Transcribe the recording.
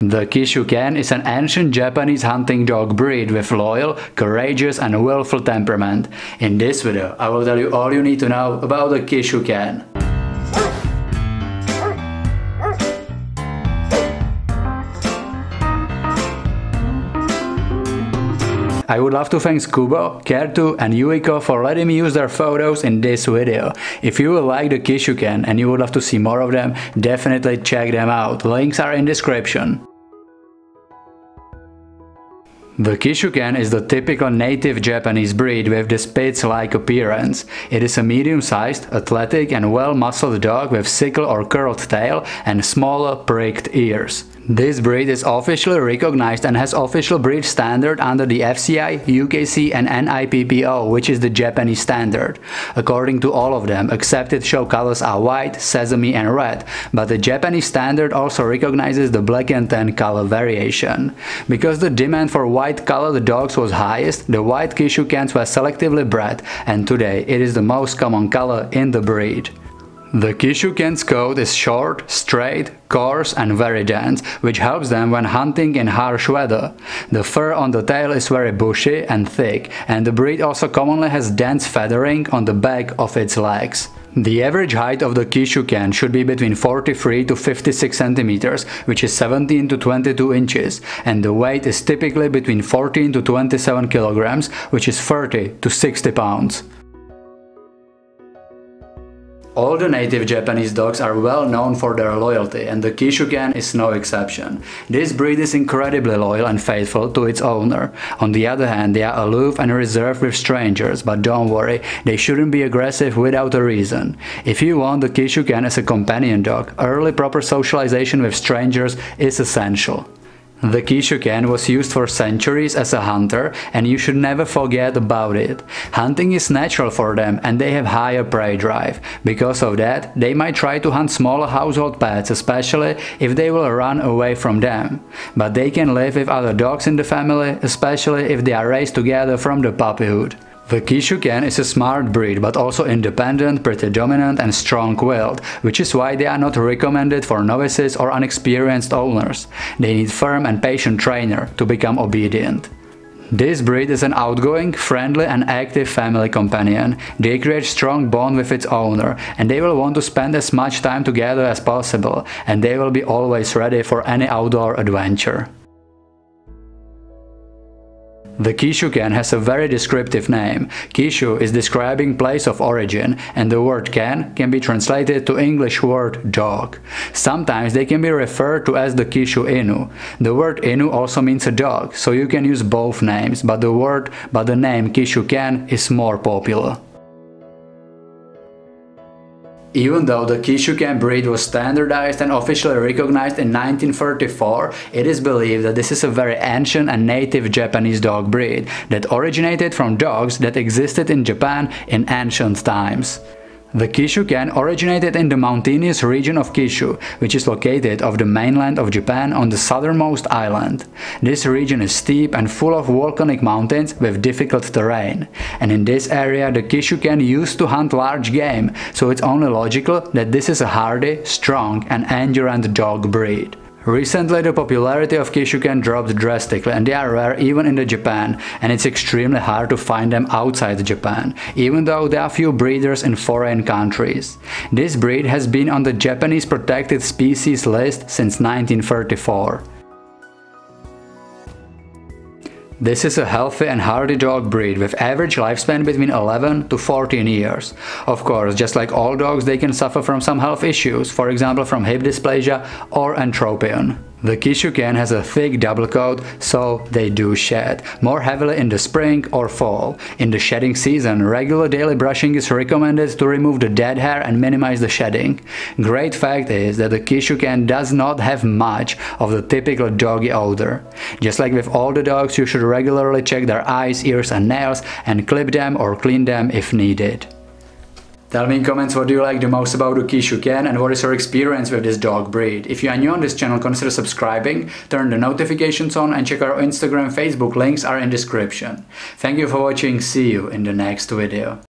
The Kishu Ken is an ancient Japanese hunting dog breed with loyal, courageous and willful temperament. In this video, I will tell you all you need to know about the Kishu Ken. I would love to thank Kubo, Kertu and Yuiko for letting me use their photos in this video. If you will like the Kishu Ken and you would love to see more of them, definitely check them out. Links are in description. The Kishu Ken is the typical native Japanese breed with the Spitz-like appearance. It is a medium-sized, athletic and well-muscled dog with sickle or curled tail and small pricked ears. This breed is officially recognized and has official breed standard under the FCI, UKC and NIPPO, which is the Japanese standard. According to all of them, accepted show colors are white, sesame and red, but the Japanese standard also recognizes the black and tan color variation. Because the demand for white-colored dogs was highest, the white Kishu Kens were selectively bred, and today it is the most common color in the breed. The Kishu Ken's coat is short, straight, coarse and very dense, which helps them when hunting in harsh weather. The fur on the tail is very bushy and thick, and the breed also commonly has dense feathering on the back of its legs. The average height of the Kishu Ken should be between 43 to 56 centimeters, which is 17 to 22 inches, and the weight is typically between 14 to 27 kilograms, which is 30 to 60 pounds. All the native Japanese dogs are well known for their loyalty, and the Kishu Ken is no exception. This breed is incredibly loyal and faithful to its owner. On the other hand, they are aloof and reserved with strangers, but don't worry, they shouldn't be aggressive without a reason. If you want the Kishu Ken as a companion dog, early proper socialization with strangers is essential. The Kishu Ken was used for centuries as a hunter, and you should never forget about it. Hunting is natural for them and they have higher prey drive. Because of that, they might try to hunt smaller household pets, especially if they will run away from them. But they can live with other dogs in the family, especially if they are raised together from the puppyhood. The Kishu Ken is a smart breed, but also independent, pretty dominant and strong-willed, which is why they are not recommended for novices or inexperienced owners. They need firm and patient trainer to become obedient. This breed is an outgoing, friendly and active family companion. They create strong bond with its owner, and they will want to spend as much time together as possible, and they will be always ready for any outdoor adventure. The Kishu Ken has a very descriptive name. Kishu is describing place of origin, and the word Ken can be translated to English word dog. Sometimes they can be referred to as the Kishu Inu. The word Inu also means a dog, so you can use both names, but the name Kishu Ken is more popular. Even though the Kishu Ken breed was standardized and officially recognized in 1934, it is believed that this is a very ancient and native Japanese dog breed that originated from dogs that existed in Japan in ancient times. The Kishu Ken originated in the mountainous region of Kishu, which is located off the mainland of Japan on the southernmost island. This region is steep and full of volcanic mountains with difficult terrain. And in this area the Kishu Ken used to hunt large game, so it's only logical that this is a hardy, strong and endurant dog breed. Recently, the popularity of Kishu Ken dropped drastically, and they are rare even in Japan, and it's extremely hard to find them outside Japan, even though there are few breeders in foreign countries. This breed has been on the Japanese protected species list since 1934. This is a healthy and hardy dog breed with average lifespan between 11 to 14 years. Of course, just like all dogs, they can suffer from some health issues, for example from hip dysplasia or entropion. The Kishu Ken has a thick double coat, so they do shed, more heavily in the spring or fall. In the shedding season, regular daily brushing is recommended to remove the dead hair and minimize the shedding. Great fact is that the Kishu Ken does not have much of the typical doggy odor. Just like with all the dogs, you should regularly check their eyes, ears and nails and clip them or clean them if needed. Tell me in comments what do you like the most about the Kishu Ken and what is your experience with this dog breed. If you are new on this channel, consider subscribing, turn the notifications on and check our Instagram, Facebook, links are in description. Thank you for watching, see you in the next video.